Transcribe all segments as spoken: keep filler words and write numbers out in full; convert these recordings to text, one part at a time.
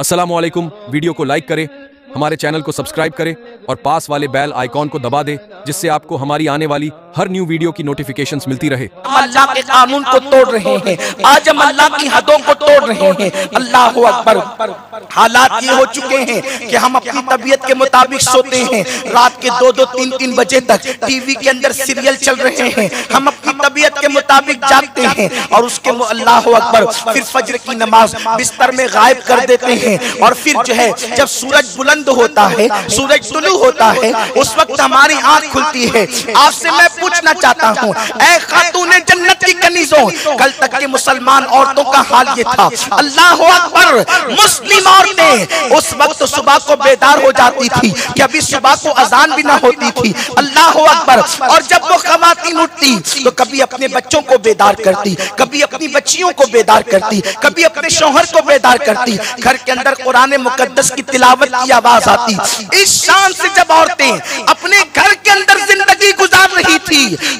अस्सलामुअलैकुम। वीडियो को लाइक करें, हमारे चैनल को सब्सक्राइब करें और पास वाले बेल आइकॉन को दबा दें, जिससे आपको हमारी आने वाली हर न्यू वीडियो की नोटिफिकेशंस मिलती रहे। अल्लाह के कानून को तोड़ रहे हैं, आज हम अल्लाह की हदों को तोड़ रहे हैं। अल्लाह अकबर। हालात ये हो चुके हैं कि हम अपनी तबीयत के मुताबिक सोते हैं, रात के दो दो तीन तीन बजे तक टीवी के अंदर सीरियल चल रहे हैं। हम अपनी तबीयत के मुताबिक जागते हैं और उसके अल्लाह अकबर फिर फजर की नमाज बिस्तर में गायब कर देते हैं। और फिर जो है जब सूरज बुलंद होता है, सूरज तुलू होता है, उस वक्त हमारी आंख खुलती है। आपसे मैं पूछना चाहता हूँ, ऐ खातूने जन्नत की कनीजों, कल तक के मुसलमान औरतों का हाल ये था। अल्लाह अकबर। मुस्लिम औरतें उस वक्त सुबह को बेदार हो जाती थी कि अभी सुबह को अजान भी ना होती थी। अल्लाह अकबर। और जब वो खवातीन उठती तो कभी अपने बच्चों को बेदार करती, कभी अपनी बच्चियों को बेदार करती, कभी अपने शोहर को बेदार करती। घर के अंदर कुरान मुकद्दस की तिलावत की आवाज आती। इस शान से जब औरतें अपने घर के अंदर जिंदगी गुजार रही थी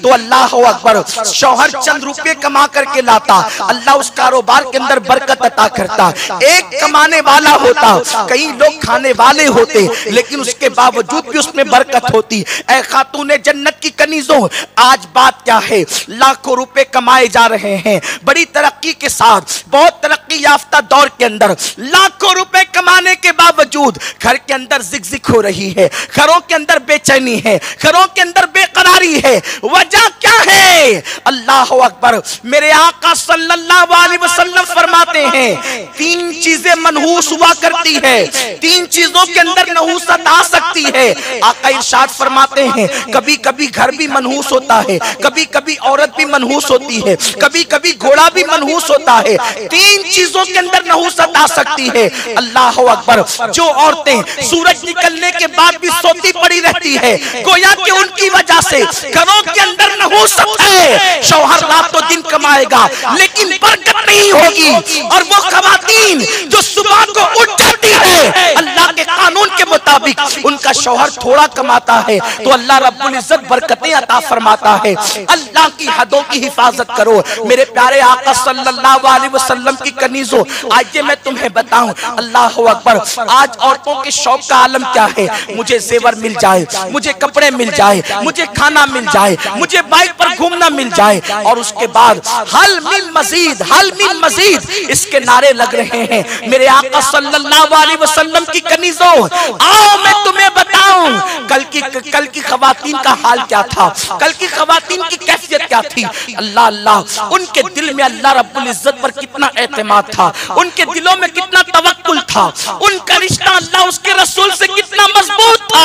तो अल्लाह अकबर शौहर चंद रुपए कमा करके लाता, अल्लाह उस कारोबार के अंदर बरकत अता करता। एक कमाने वाला होता, कई लोग खाने वाले होते, लेकिन उसके बावजूद भी उसमें बरकत होती। ऐ खातूने जन्नत की कनीजों, आज बात क्या है, लाखों रुपए कमाए जा रहे हैं बड़ी तरक्की के साथ। बहुत तरक्की याफ्ता दौर के अंदर लाखों रुपए कमाने के बावजूद घर के अंदर जिक-जिक हो रही है, घरों के अंदर बेचैनी है, घरों के अंदर बेकरारी है। वजह क्या है? अल्लाह अकबर। मेरे आका सल्लल्लाहु अलैहि वसल्लम फरमाते हैं, तीन चीजें मनहूस हुआ करती है, तीन चीजों के अंदर नहूसत आ सकती है। आका इरशाद फरमाते हैं, कभी कभी घर भी मनहूस होता है, कभी कभी औरत भी मनहूस होती है, कभी कभी घोड़ा भी मनहूस होता है। तीन चीजों के अंदर नहूसत आ सकती है। अल्लाह अकबर। जो औरतें सूरज निकलने के बाद भी सोती पड़ी रहती है, गोया कि उनकी वजह से घरों के अंदर नहूसत है। शौहर रातों दिन कमाएगा लेकिन बरकत नहीं होगी। और वो खवातीन जो सुबह को उठ जाती है, अल्लाह के कानून के मुताबिक उनका शौहर थोड़ा कमाता है तो अल्लाह रब्बुल इज्जत बरकतें अता फरमाता है। अल्लाह की हदों की हिफाजत करो। मेरे प्यारे आका सल्लल्लाहु अलैहि वसल्लम की कनीजों, आज मैं तुम्हें बताऊं, अल्लाह अकबर, आज औरतों के शौक का आलम क्या है। मुझे जेवर मिल जाए, मुझे कपड़े मिल जाए, मुझे खाना मिल जाए, मुझे बाइक पर घूमना मिल जाए, और उसके बाद हल मिल मजीद, हल मिल मजीद, इसके नारे लग रहे हैं। मेरे आका सल्लल्लाहु अलैहि वसल्लम की कनीजों, आओ मैं तुम्हें बताऊं कल की कल की खवातीन का हाल क्या था, कल की खवातीन की कैफियत क्या थी। अल्लाह अल्लाह। उनके दिल में अल्लाह रब्बुल इज्जत पर कितना एतमाद था, उनके दिलों में कितना तवक्कुल था, उनका रिश्ता अल्लाह उसके रसूल से कितना मजबूत था।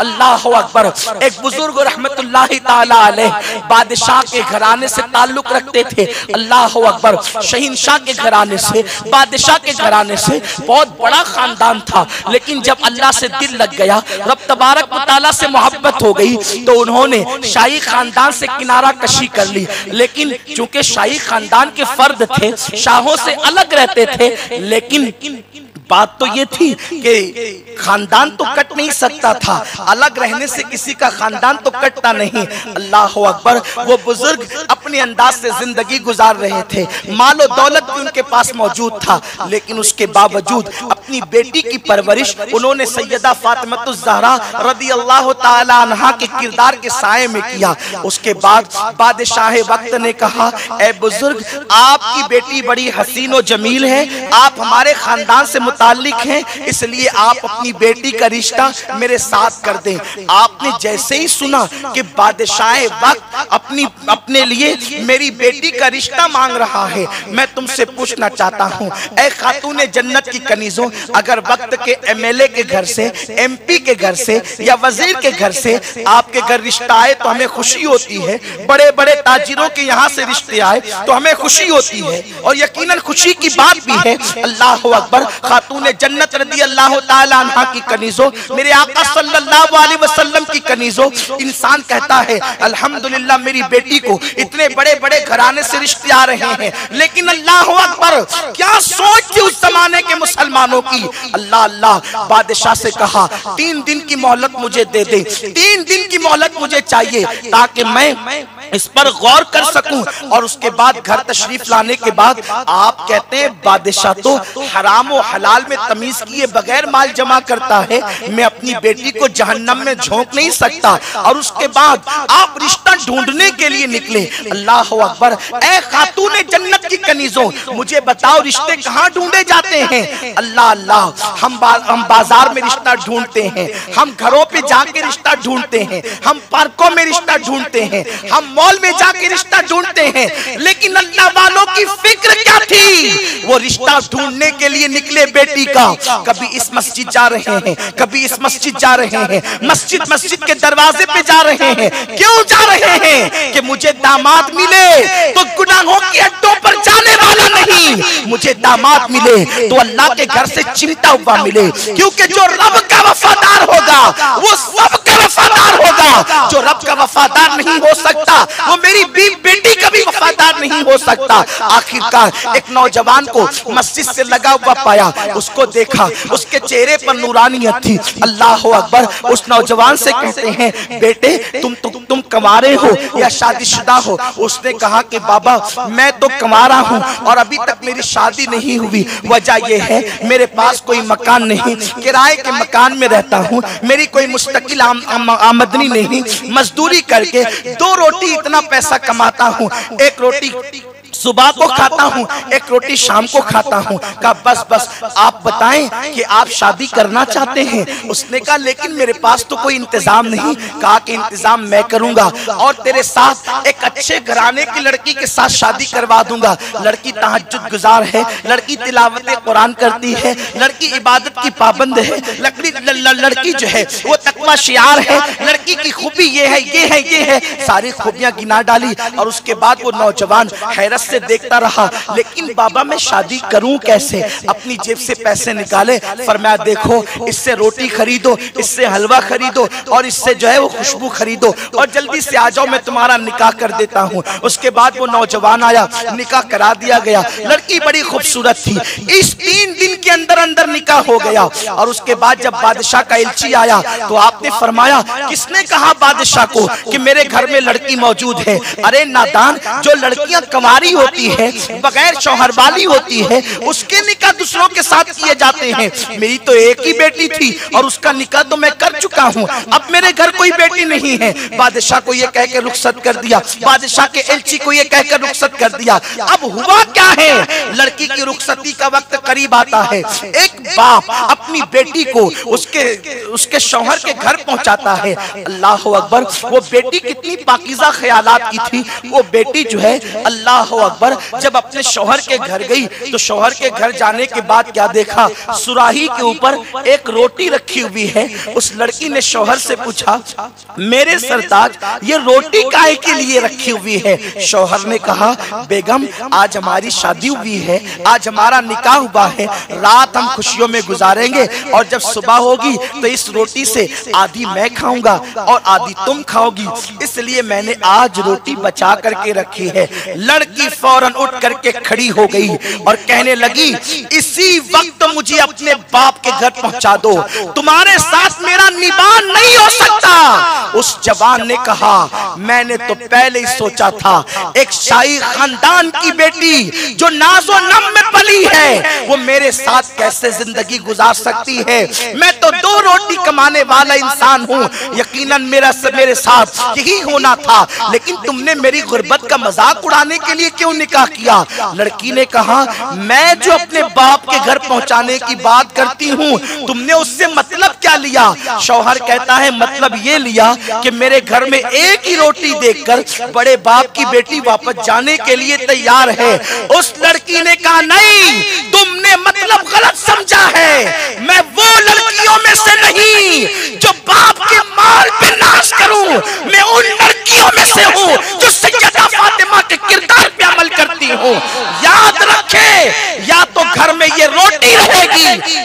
अल्लाह अकबर। एक बुजुर्ग रहमतुल्लाह ताला अलैह बादशाह के घराने से ताल्लुक रखते थे। अल्लाह अकबर। शहंशाह के घराने से, बादशाह के घराने से, बहुत बड़ा खानदान था। लेकिन जब अल्लाह से दिल लग गया, रब तबारक व तआला से मोहब्बत हो गई, तो उन्होंने शाही खानदान से किनारा कशी कर ली। लेकिन चूंकि शाही खानदान के फर्द थे, शाहों से अलग रहते थे, लेकिन बात तो ये थी कि खानदान तो कट नहीं सकता था, अलग रहने से किसी का खानदान तो कटता नहीं। अल्लाह अकबर। वो बुजुर्ग अपने अंदाज से जिंदगी गुजार रहे थे, माल और दौलत भी उनके पास मौजूद था, लेकिन उसके बावजूद अपनी बेटी की परवरिश उन्होंने सैयदा फातिमातुज़ ज़हरा रदियल्लाहु ताला अन्हा के किरदार के साये में किया। उसके बाद बादशाह वक्त ने कहा, ए बुजुर्ग, आपकी बेटी बड़ी हसीन और जमील है, आप हमारे खानदान से हैं, इसलिए आप अपनी बेटी का रिश्ता मेरे साथ कर दें। आपने जैसे ही सुना कि बादशाह वक्त अपनी अपने लिए मेरी बेटी का रिश्ता मांग रहा है, मैं तुमसे पूछना चाहता हूं, ऐ खातूने जन्नत की कनीजों, अगर वक्त के एमएलए के घर से, एमपी के घर से या वजीर के घर से आपके घर रिश्ता आए तो हमें खुशी होती है, बड़े बड़े ताजिरों के यहाँ से रिश्ते आए तो हमें खुशी होती है, और यकीनन खुशी की बात भी है। अल्लाह अकबर। तूने जन्नत रदियल्लाहु ताला अन्हा की कनीजों, मेरे आका सल्लल्लाहु अलैहि वसल्लम की कनीजों, इंसान कहता है अल्हम्दुलिल्लाह मेरी बेटी को इतने बड़े-बड़े घराने से रिश्ते आ रहे हैं, लेकिन अल्लाह अकबर क्या सोच थी उस जमाने के मुसलमानों की। अल्लाह अल्लाह। बादशाह से कहा, तीन दिन की मोहलत मुझे दे दे, तीन दिन की मोहलत मुझे चाहिए ताकि मैं इस पर गौर कर सकूं। और उसके बाद घर तशरीफ लाने के बाद आप कहते हैं बादशाह तो हराम और हलाल में तमीज किए बगैर माल जमा करता है, मैं अपनी बेटी को जहन्नम में झोंक नहीं सकता। और उसके बाद आप रिश्ता ढूंढने के लिए निकले। अल्लाह अकबर, ए खातून जन्नत की कनीजों, मुझे बताओ रिश्ते कहाँ ढूंढे जाते हैं? अल्लाह अल्लाह, हम बा, हम बाजार में रिश्ता ढूंढते हैं, हम घरों पे जाके रिश्ता ढूंढते हैं, हम पार्कों में रिश्ता ढूंढते हैं, हम मॉल में जाके रिश्ता ढूंढते हैं। लेकिन अल्लाह वालों की फिक्र क्या थी? वो रिश्ता ढूंढने के लिए निकले बेटी का। कभी इस मस्जिद जा रहे हैं, कभी इस मस्जिद जा रहे हैं, मस्जिद मस्जिद के दरवाजे पे जा रहे हैं। क्यों जा रहे हैं? कि मुझे दामाद मिले तो गुनाहों के अड्डों पर जाने वाला नहीं, मुझे दामाद मिले तो अल्लाह के घर से चिमटा हुआ मिले। क्योंकि जो रब का वफादार होगा वो सब का वफादार होगा। जो रब का वफादार नहीं हो सकता वो मेरी बीवी बेटी का भी वफादार नहीं हो सकता। आखिरकार एक नौजवान को मस्जिद से लगा हुआ पाया, उसको देखा, उसके चेहरे पर नूरानियत थी। अल्लाह अकबर, उस नौजवान से कहते हैं बेटे तुम तुम तुम कमारे हो या शादीशुदा हो? उसने कहा कि बाबा मैं तो कमारा हूँ और अभी तक मेरी शादी नहीं हुई। वजह यह है मेरे पास कोई मकान नहीं, किराए के मकान में रहता हूँ, मेरी कोई मुस्तकिल आम, आम, आमदनी नहीं, मजदूरी करके दो रोटी इतना पैसा कमाता हूँ, एक रोटी सुबह को खाता हूँ, एक रोटी शाम को खाता हूँ। कहा बस बस आप बताएं कि आप शादी करना चाहते हैं? उसने कहा लेकिन मेरे पास तो कोई इंतजाम नहीं। कहा कि इंतजाम मैं करूँगा और तेरे साथ एक अच्छे घराने की लड़की के साथ शादी करवा दूंगा। लड़की तहज्जुद गुजार है, लड़की तिलावत कुरान करती है, लड़की इबादत की पाबंद है, लड़की जो है वो तकवा शियार है, लड़की की खूबी ये है ये है ये है, सारी खूबियाँ गिना डाली। और उसके बाद वो नौजवान हैरत से देखता रहा, लेकिन बाबा मैं शादी करूं कैसे? अपनी जेब से पैसे निकाले, फरमाया देखो इससे रोटी खरीदो, इससे हलवा खरीदो और इससे जो है वो खुशबू खरीदो और जल्दी से आ जाओ, मैं तुम्हारा निकाह कर देता हूं। उसके बाद वो नौजवान आया, निकाह करा दिया गया, लड़की बड़ी खूबसूरत थी। इस तीन दिन के अंदर अंदर निकाह हो गया। और उसके बाद जब बादशाह का इल्ची आया तो आपने फरमाया किसने कहा बादशाह को कि मेरे घर में लड़की मौजूद है? अरे नादान, जो लड़कियां कमारी होती है, बगैर शौहर वाली होती है, उसके निकाह दूसरों के साथ किए जाते हैं। मेरी तो एक ही बेटी थी और उसका निकाह तो मैं कर चुका हूँ, अब मेरे घर कोई बेटी नहीं है। बादशाह को ये कहकर रुखसत कर दिया, बादशाह के एलची को ये कहकर रुखसत कर दिया। अब हुआ क्या है, लड़की की रुखसती का वक्त करीब आता है। एक बाप अपनी बेटी को उसके उसके शौहर के घर पहुंचाता है। अल्लाह अकबर, वो बेटी कितनी पाकीज़ा ख्यालात की थी। वो बेटी जो है अल्लाह अकबर, जब अपने शौहर के घर गई तो शौहर के घर जाने के बाद क्या देखा, सुराही के ऊपर एक रोटी रखी हुई है। उस लड़की ने शौहर से पूछा मेरे सरताज ये रोटी काहे के लिए रखी हुई है? शौहर ने कहा बेगम आज हमारी शादी हुई है, आज हमारा निकाह हुआ है, रात हम खुशियों में गुजारेंगे और जब सुबह होगी तो इस रोटी से आधी मैं खाऊंगा और आधी तुम खाओगी, इसलिए मैंने आज रोटी बचा करके रखी है। लड़की फौरन उठ करके खड़ी हो गई और कहने लगी इसी वक्त मुझे अपने बाप के घर पहुंचा दो, तुम्हारे साथ मेरा निकाह नहीं हो सकता। उस जवान ने कहा मैंने तो पहले ही सोचा था एक शाही खानदान की बेटी जो नाजो नम में पली है वो मेरे साथ कैसे जिंदगी गुजार सकती है, मैं तो दो रोटी कमाने वाला इंसान हूँ, यकीनन मेरा मेरे साथ यही होना था, लेकिन तुमने मेरी गुर्बत का मजाक उड़ाने के लिए क्यों निकाह किया? लड़की ने कहा मैं जो अपने बाप के घर पहुंचाने की बात करती हूँ तुमने उससे मतलब क्या लिया? शौहर कहता है मतलब ये लिया कि मेरे घर में एक ही रोटी देखकर बड़े बाप की बेटी वापस जाने के लिए तैयार है। उस लड़की ने कहा नहीं, तुमने मतलब गलत समझा है, मैं वो लड़कियों में से नहीं जो बाप के माल पे नाश करूं, मैं उन लड़कियों में से हूं जो सैयदा फातिमा के किरदार पे अमल करती हूं। याद रखे, या तो घर में ये रोटी रहेगी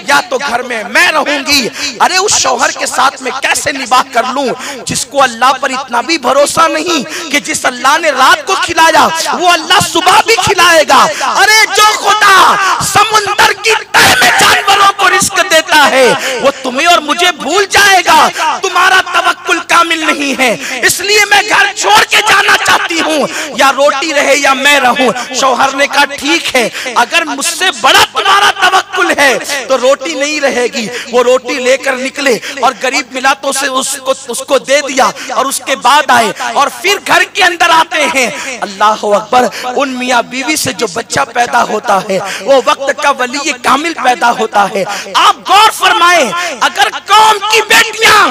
या तो घर में मैं रहूंगी। अरे उस शौहर के साथ मैं कैसे निभा कर लूं जिसको अल्लाह पर इतना भी भरोसा नहीं कि जिस अल्लाह ने रात को खिलाया वो अल्लाह सुबह भी खिलाएगा। अरे जो खुदा समुंदर की तह में जानवरों को रिस्क देता है वो तुम्हें और मुझे भूल जाएगा। तुम्हारा तवक्कुल कामिल नहीं है, इसलिए मैं घर छोड़ के जाना चाहती हूँ। हूँ, या रोटी रहे या मैं रहूं। शौहर ने कहा ठीक है, अगर मुझसे बड़ा तुम्हारा तवक्कुल है तो रोटी नहीं रहेगी। वो रोटी लेकर निकले और गरीब मिला तो उसे उसको उसको दे दिया और उसके बाद आए और फिर घर के अंदर आते हैं। अल्लाह हू अकबर। उन मियाँ बीवी से जो बच्चा पैदा होता है वो वक्त का वली कामिल पैदा होता है। आप गौर फरमाएं, अगर कौम की बेटियां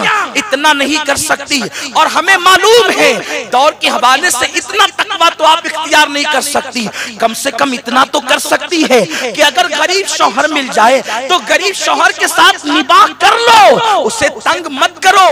इतना नहीं कर सकती, और हमें मालूम है दौर के हवाले से इतना तकवा तो आप इख्तियार नहीं कर सकती, कम से कम इतना तो कर सकती है कि अगर गरीब शौहर मिल जाए तो गरीब शौहर के साथ निबाह कर लो, उसे तंग मत करो।